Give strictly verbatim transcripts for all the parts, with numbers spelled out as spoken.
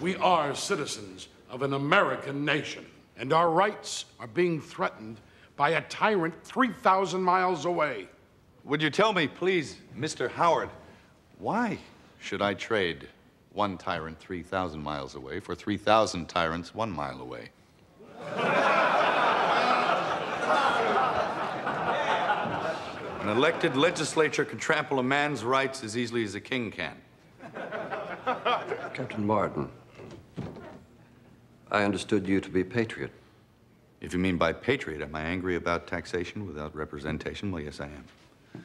We are citizens of an American nation, and our rights are being threatened by a tyrant three thousand miles away. Would you tell me, please, Mister Howard, why should I trade one tyrant three thousand miles away for three thousand tyrants one mile away? An elected legislature can trample a man's rights as easily as a king can. Captain Martin, I understood you to be a patriot. If you mean by patriot, am I angry about taxation without representation? Well, yes, I am.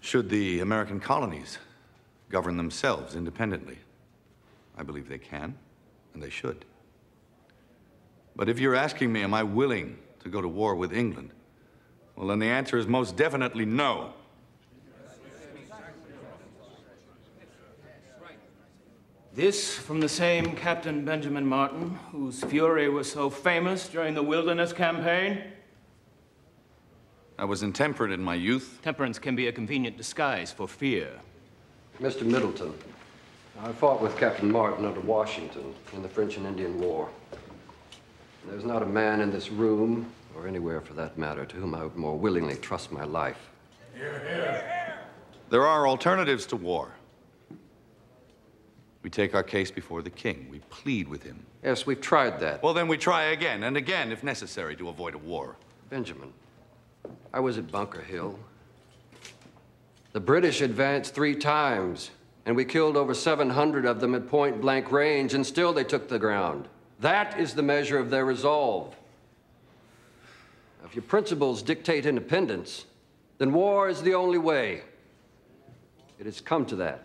Should the American colonies govern themselves independently? I believe they can, and they should. But if you're asking me, am I willing to go to war with England? Well, then the answer is most definitely no. This from the same Captain Benjamin Martin, whose fury was so famous during the Wilderness Campaign. I was intemperate in my youth. Temperance can be a convenient disguise for fear. Mister Middleton, I fought with Captain Martin under Washington in the French and Indian War. There's not a man in this room, or anywhere for that matter, to whom I would more willingly trust my life. Hear, hear. There are alternatives to war. We take our case before the king. We plead with him. Yes, we've tried that. Well, then we try again and again, if necessary, to avoid a war. Benjamin, I was at Bunker Hill. The British advanced three times, and we killed over seven hundred of them at point-blank range, and still they took the ground. That is the measure of their resolve. Now, if your principles dictate independence, then war is the only way. It has come to that.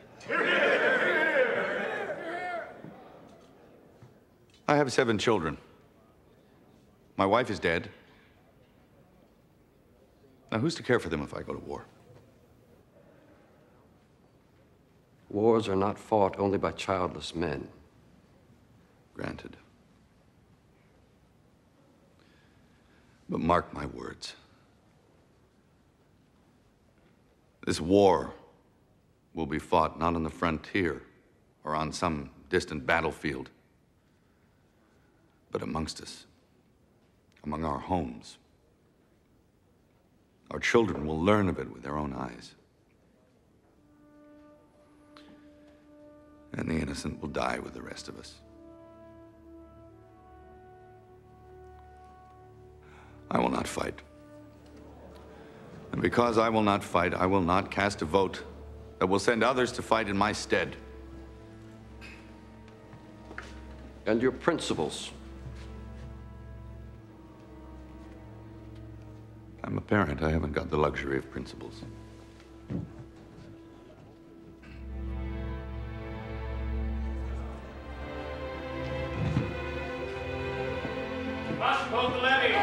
I have seven children. My wife is dead. Now, who's to care for them if I go to war? Wars are not fought only by childless men. Granted. But mark my words. This war will be fought not on the frontier or on some distant battlefield, but amongst us, among our homes. Our children will learn of it with their own eyes. And the innocent will die with the rest of us. I will not fight. And because I will not fight, I will not cast a vote that will send others to fight in my stead. And your principles? I'm a parent. I haven't got the luxury of principles. You must hold the levy.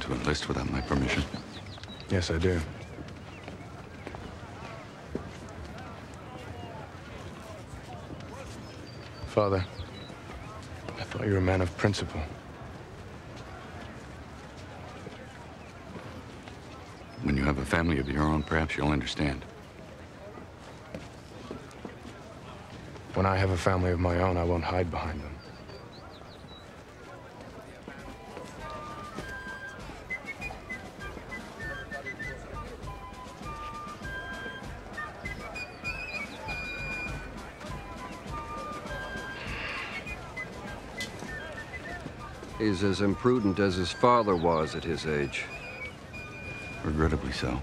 To enlist without my permission? Yes, I do. Father, I thought you were a man of principle. When you have a family of your own, perhaps you'll understand. When I have a family of my own, I won't hide behind them. He's as imprudent as his father was at his age. Regrettably so.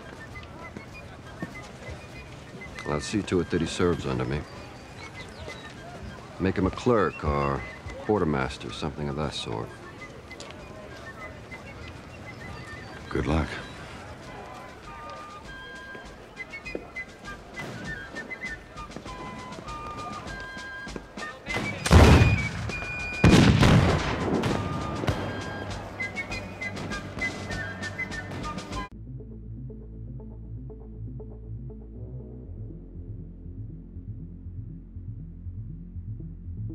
And I'll see to it that he serves under me. Make him a clerk or quartermaster, something of that sort. Good luck.